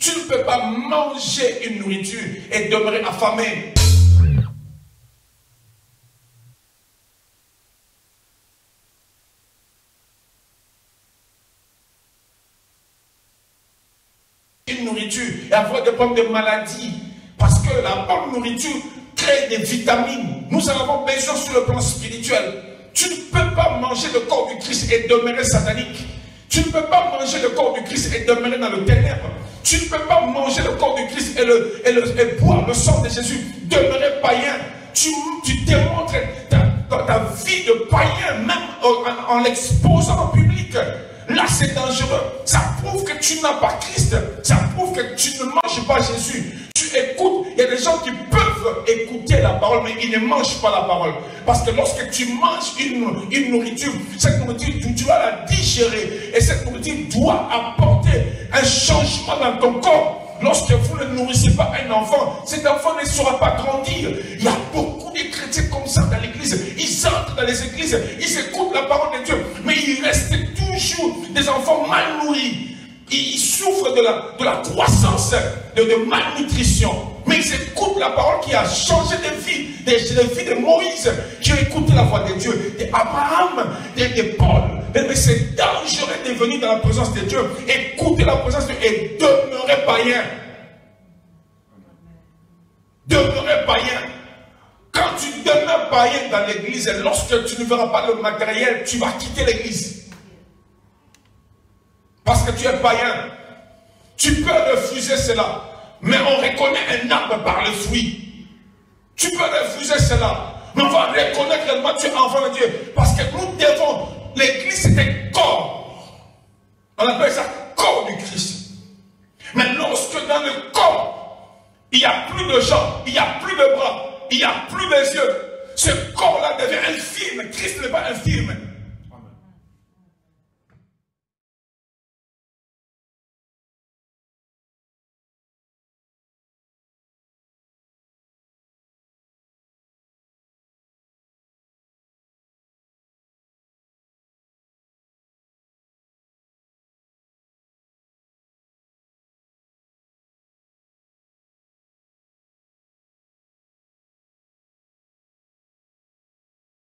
Tu ne peux pas manger une nourriture et demeurer affamé. Une nourriture et avoir des problèmes de maladie. Parce que la bonne nourriture crée des vitamines. Nous en avons besoin sur le plan spirituel. Tu ne peux pas manger le corps du Christ et demeurer satanique. Tu ne peux pas manger le corps du Christ et demeurer dans le ténèbre. Tu ne peux pas manger le corps du Christ et boire le sang de Jésus, demeurer païen. Tu démontres ta vie de païen, même en l'exposant au public. Là, c'est dangereux. Ça prouve que tu n'as pas Christ. Ça prouve que tu ne manges pas Jésus. Tu écoutes. Il y a des gens qui peuvent écouter la parole, mais ils ne mangent pas la parole. Parce que lorsque tu manges une nourriture, cette nourriture, tu dois la digérer. Et cette nourriture doit apporter un changement dans ton corps. Lorsque vous ne nourrissez pas un enfant, cet enfant ne saura pas grandir. Il y a beaucoup de chrétiens comme ça dans l'église. Ils entrent dans les églises, ils écoutent la parole de Dieu, mais ils restent toujours des enfants mal nourris. Ils souffrent de la croissance, de malnutrition. Mais ils écoutent la parole qui a changé de vie, de vie de Moïse, qui a écouté la voix de Dieu, d'Abraham, de Paul. Mais c'est dangereux de venir dans la présence de Dieu, écouter la présence de Dieu et demeurer païen. Demeurer païen. Quand tu demeures païen dans l'église, lorsque tu ne verras pas le matériel, tu vas quitter l'église. Parce que tu es païen. Tu peux refuser cela, mais on reconnaît un arbre par le fruit. Tu peux refuser cela, mais on va reconnaître réellement que tu es enfant de Dieu. Parce que nous devons, l'église c'est un corps. On appelle ça corps du Christ. Mais lorsque dans le corps, il n'y a plus de jambes, il n'y a plus de bras, il n'y a plus de yeux, ce corps-là devient infirme. Christ n'est pas infirme.